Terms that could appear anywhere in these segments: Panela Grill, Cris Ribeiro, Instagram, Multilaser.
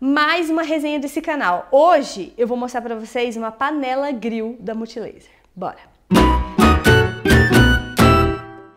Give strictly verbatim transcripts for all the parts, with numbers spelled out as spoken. mais uma resenha desse canal. Hoje eu vou mostrar para vocês uma panela grill da Multilaser. Bora!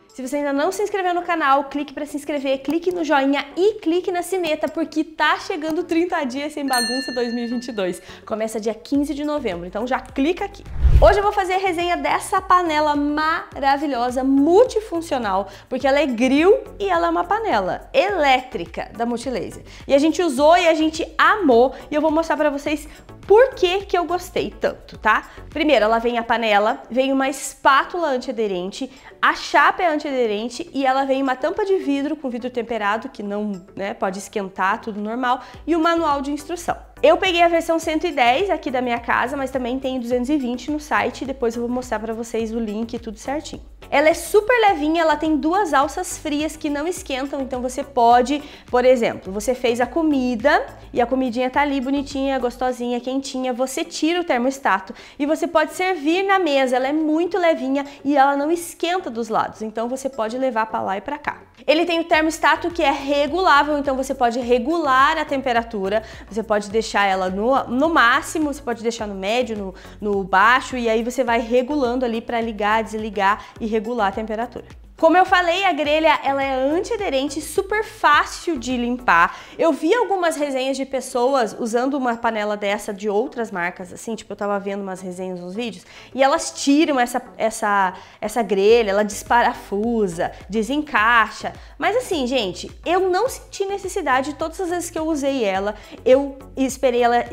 Se você ainda não se inscreveu no canal, clique para se inscrever, clique no joinha e clique na sineta, porque tá chegando trinta dias sem bagunça dois mil e vinte e dois. Começa dia quinze de novembro, então já clica aqui. Hoje eu vou fazer a resenha dessa panela maravilhosa, multifuncional, porque ela é grill e ela é uma panela elétrica da Multilaser. E a gente usou e a gente amou, e eu vou mostrar para vocês por que que eu gostei tanto, tá? Primeiro, ela vem a panela, vem uma espátula antiaderente, a chapa é antiaderente e ela vem uma tampa de vidro com vidro temperado, que não, né, pode esquentar, tudo normal, e o manual de instrução. Eu peguei a versão cento e dez aqui da minha casa, mas também tem duzentos e vinte no site, depois eu vou mostrar pra vocês o link e tudo certinho. Ela é super levinha, ela tem duas alças frias que não esquentam, então você pode, por exemplo, você fez a comida e a comidinha tá ali bonitinha, gostosinha, quentinha, você tira o termostato e você pode servir na mesa, ela é muito levinha e ela não esquenta dos lados, então você pode levar pra lá e pra cá. Ele tem o termostato que é regulável, então você pode regular a temperatura, você pode deixar ela no, no máximo, você pode deixar no médio, no, no baixo, e aí você vai regulando ali pra ligar, desligar e regular. regular a temperatura. Como eu falei, a grelha ela é antiaderente, super fácil de limpar. Eu vi algumas resenhas de pessoas usando uma panela dessa de outras marcas, assim, tipo, eu tava vendo umas resenhas nos vídeos, e elas tiram essa, essa, essa grelha, ela desparafusa, desencaixa. Mas assim, gente, eu não senti necessidade, todas as vezes que eu usei ela, eu esperei ela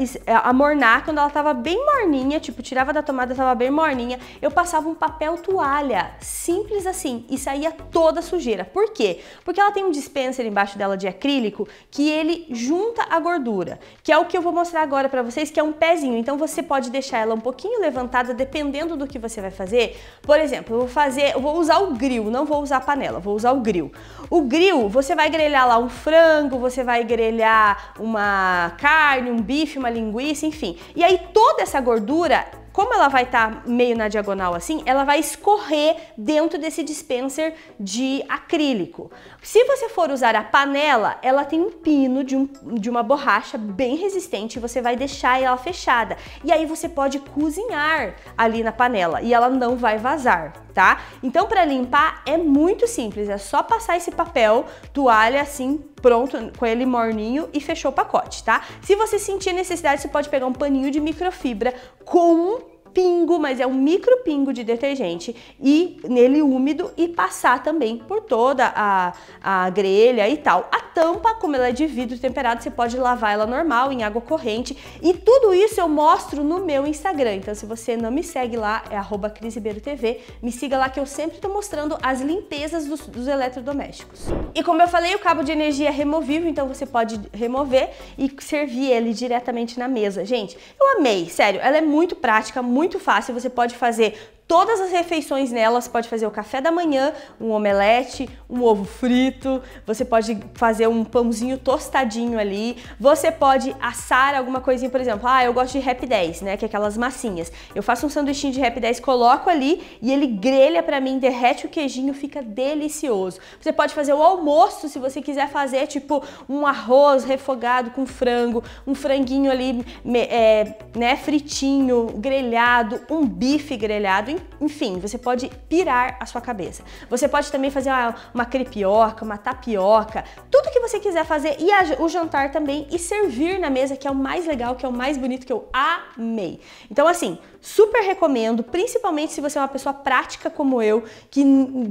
amornar, quando ela tava bem morninha, tipo, tirava da tomada, tava bem morninha, eu passava um papel toalha, simples assim, e saía ia toda sujeira. Por quê? Porque ela tem um dispenser embaixo dela de acrílico que ele junta a gordura, que é o que eu vou mostrar agora pra vocês, que é um pezinho. Então você pode deixar ela um pouquinho levantada dependendo do que você vai fazer. Por exemplo, eu vou fazer, eu vou usar o grill, não vou usar a panela, vou usar o grill. O grill, você vai grelhar lá um frango, você vai grelhar uma carne, um bife, uma linguiça, enfim. E aí toda essa gordura, como ela vai estar meio na diagonal assim, ela vai escorrer dentro desse dispenser de acrílico. Se você for usar a panela, ela tem um pino de, um, de uma borracha bem resistente, você vai deixar ela fechada. E aí você pode cozinhar ali na panela e ela não vai vazar, tá? Então para limpar é muito simples, é só passar esse papel toalha assim, pronto, com ele morninho e fechou o pacote, tá? Se você sentir necessidade, você pode pegar um paninho de microfibra com um pingo, mas é um micro pingo de detergente, e nele úmido, e passar também por toda a, a grelha e tal. A tampa, como ela é de vidro temperado, você pode lavar ela normal, em água corrente, e tudo isso eu mostro no meu Instagram. Então se você não me segue lá, é arroba cris ribeiro tv, me siga lá que eu sempre tô mostrando as limpezas dos, dos eletrodomésticos. E como eu falei, o cabo de energia é removível, então você pode remover e servir ele diretamente na mesa. Gente, eu amei, sério, ela é muito prática, muito Muito fácil, você pode fazer todas as refeições nelas, pode fazer o café da manhã, um omelete, um ovo frito, você pode fazer um pãozinho tostadinho ali, você pode assar alguma coisinha, por exemplo, ah, eu gosto de rap dez, né, que é aquelas massinhas. Eu faço um sanduichinho de rap dez, coloco ali e ele grelha pra mim, derrete o queijinho, fica delicioso. Você pode fazer o almoço, se você quiser fazer, tipo, um arroz refogado com frango, um franguinho ali, é, né, fritinho, grelhado, um bife grelhado, enfim, você pode pirar a sua cabeça. Você pode também fazer uma, uma crepioca, uma tapioca, tudo que você quiser fazer, e a, o jantar também, e servir na mesa, que é o mais legal, que é o mais bonito, que eu amei. Então assim, super recomendo, principalmente se você é uma pessoa prática como eu, que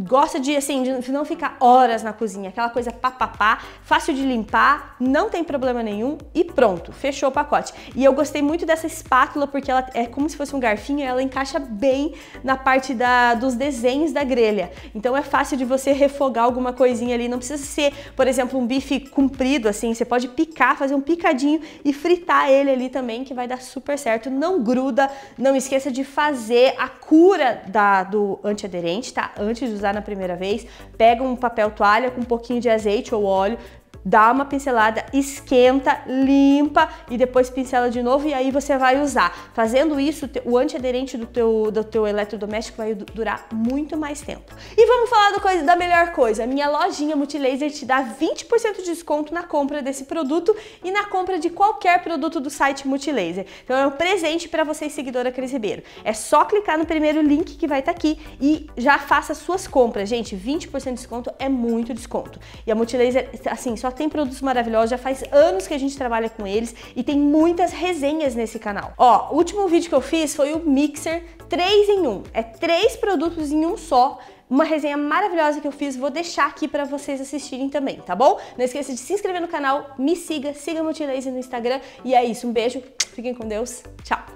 gosta de, assim, de não ficar horas na cozinha, aquela coisa papapá, fácil de limpar, não tem problema nenhum, e pronto, fechou o pacote. E eu gostei muito dessa espátula, porque ela é como se fosse um garfinho, ela encaixa bem na parte da, dos desenhos da grelha. Então é fácil de você refogar alguma coisinha ali, não precisa ser, por exemplo, um bife comprido assim, você pode picar, fazer um picadinho e fritar ele ali também, que vai dar super certo, não gruda, não esqueça de fazer a cura da, do antiaderente, tá? Antes de usar na primeira vez, pega um papel toalha com um pouquinho de azeite ou óleo, dá uma pincelada, esquenta, limpa e depois pincela de novo e aí você vai usar. Fazendo isso, o antiaderente do teu, do teu eletrodoméstico vai durar muito mais tempo. E vamos falar do coisa, da melhor coisa. A minha lojinha Multilaser te dá vinte por cento de desconto na compra desse produto e na compra de qualquer produto do site Multilaser. Então é um presente para você, seguidora Cris Ribeiro. É só clicar no primeiro link que vai estar aqui e já faça suas compras, gente. vinte por cento de desconto é muito desconto. E a Multilaser, assim, só tem produtos maravilhosos, já faz anos que a gente trabalha com eles e tem muitas resenhas nesse canal. Ó, o último vídeo que eu fiz foi o Mixer três em um. É três produtos em um só. Uma resenha maravilhosa que eu fiz, vou deixar aqui para vocês assistirem também, tá bom? Não esqueça de se inscrever no canal, me siga, siga a Multilaser no Instagram. E é isso, um beijo, fiquem com Deus, tchau!